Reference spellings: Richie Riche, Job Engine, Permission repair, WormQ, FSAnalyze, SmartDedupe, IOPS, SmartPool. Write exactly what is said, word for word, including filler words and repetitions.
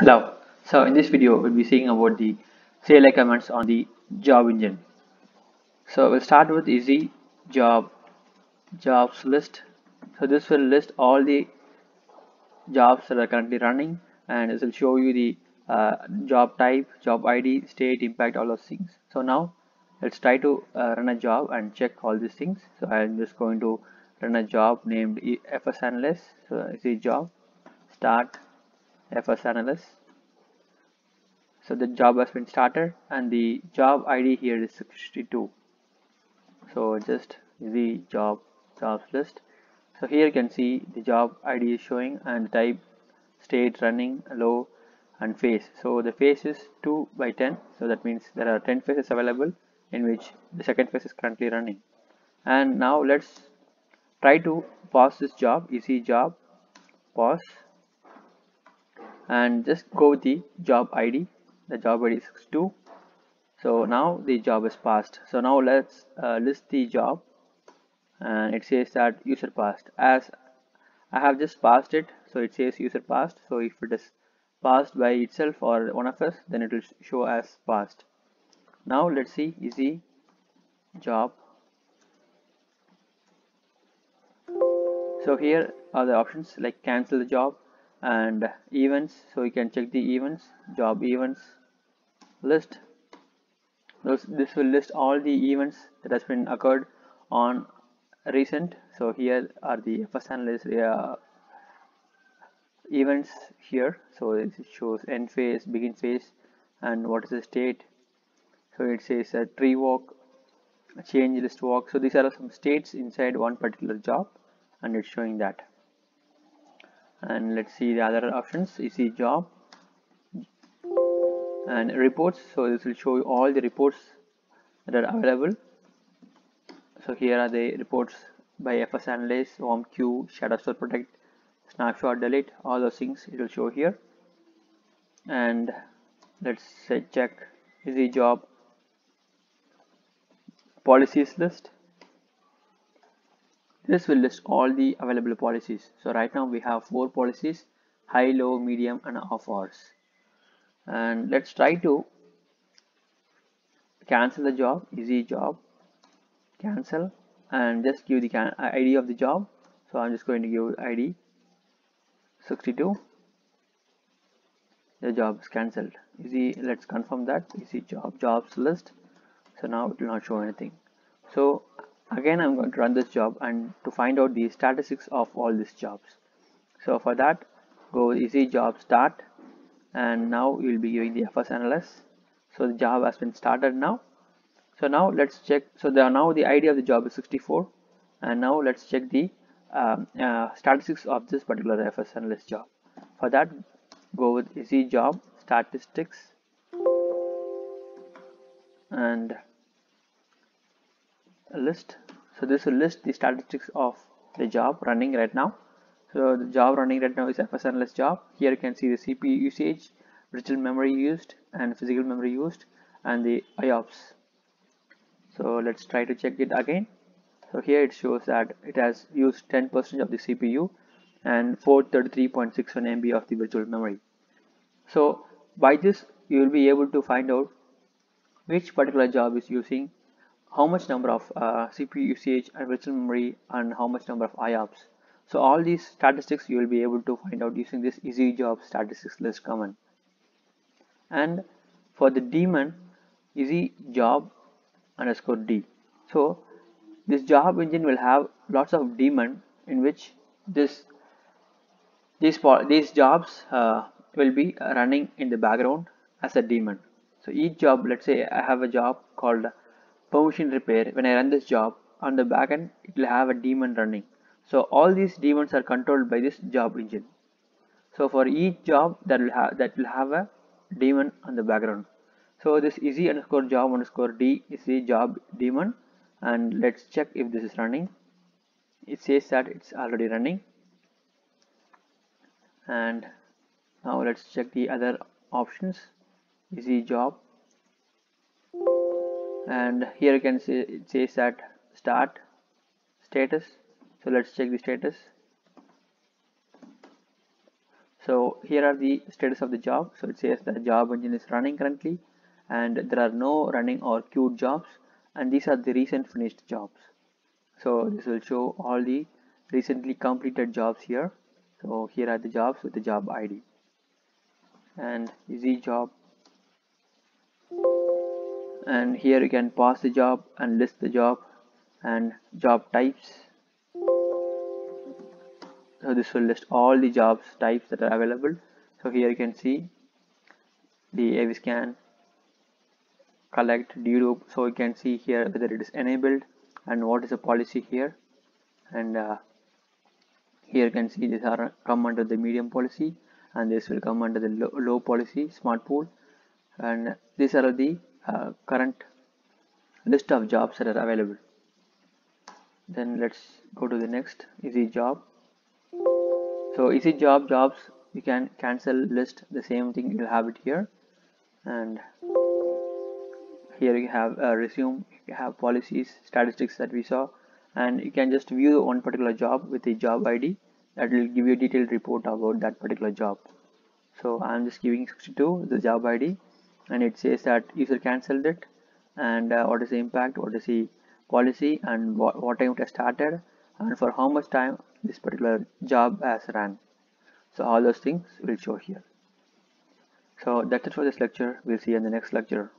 love. So in this video we'll be seeing about the C L I commands on the job engine. So we'll start with easy job jobs list. So this will list all the jobs that are currently running, and this will show you the uh, job type, job I D, state, impact, all those things. So now let's try to uh, run a job and check all these things. So I'm just going to run a job named FSAnalyze. So I see job start FSAnalyze. So the job has been started and the job I D here is sixty-two. So just the job jobs list. So here you can see the job I D is showing, and type, state, running, low, and phase. So the phase is two by ten. So that means there are ten phases available, in which the second phase is currently running. And now let's try to pause this job. Easy job, pause, and just go with the job I D. The job I D is sixty-two. So now the job is passed. So now let's uh, list the job. And it says that user passed. As I have just passed it, so it says user passed. So if it is passed by itself or one of us, then it will show as passed. Now let's see easy job. So here are the options like cancel the job and events. So you can check the events, job events list. Those, this will list all the events that has been occurred on recent. So here are the FSAnalyze uh, events here. So it shows end phase, begin phase, and what is the state. So it says a tree walk, a change list walk. So these are some states inside one particular job, and it's showing that. And let's see the other options. You see job and reports. So this will show you all the reports that are available. So here are the reports by FSAnalyze, WormQ, Shadow Store Protect, Snapshot Delete, all those things it will show here. And let's say check easy job policies list. This will list all the available policies. So right now we have four policies: high, low, medium, and off hours. And let's try to cancel the job. Easy job cancel, and just give the I D of the job. So I'm just going to give I D sixty-two. The job is cancelled. Easy, let's confirm that. Easy job jobs list. So now it will not show anything. So again I'm going to run this job and to find out the statistics of all these jobs. So for that, go easy job start, and now you will be giving the FSAnalyze. So the job has been started now. So now let's check. So there now the I D of the job is sixty-four, and now let's check the um, uh, statistics of this particular FSAnalyze job. For that, go with easy job statistics, and a list. So this will list the statistics of the job running right now. So the job running right now is FSAnalyze job. Here you can see the C P U usage, digital memory used, and physical memory used, and the I O P S. So let's try to check it again. So here it shows that it has used ten percent of the C P U and four thirty-three point six one M B of the virtual memory. So by this you will be able to find out which particular job is using how much number of uh, C P U usage and virtual memory, and how much number of I O P S. So all these statistics you will be able to find out using this easy job statistics list command. And for the daemon, easy job underscore D. So this job engine will have lots of daemon in which this these these jobs uh, will be running in the background as a daemon. So each job, let's say I have a job called permission repair. When I run this job on the backend, it will have a daemon running. So all these daemons are controlled by this job engine. So for each job that will have that will have a daemon on the background. So this easy underscore job underscore D is the job daemon, and let's check if this is running. It says that it's already running. And now let's check the other options. Easy job, and here you can see it says that start status. So let's check the status. So here are the status of the job. So it says the job engine is running currently, and there are no running or queued jobs, and these are the recent finished jobs. So this will show all the recently completed jobs here. So here are the jobs with the job I D, and easy job, and here you can pass the job and list the job and job types. So this will list all the jobs types that are available. So here you can see the A V scan, collect, dedupe. So you can see here whether it is enabled and what is the policy here. And uh, here you can see these are come under the medium policy, and this will come under the low, low policy, smart pool. And these are the uh, current list of jobs that are available. Then let's go to the next, easy job. So easy job jobs, you can cancel, list, the same thing, you'll have it here. And here you have a resume, you have policies, statistics that we saw, and you can just view one particular job with a job I D that will give you a detailed report about that particular job. So I'm just giving sixty-two the job I D, and it says that user cancelled it, and uh, what is the impact, what is the policy, and what, what time it has started, and for how much time this particular job has run. So all those things will show here. So that's it for this lecture. We'll see you in the next lecture.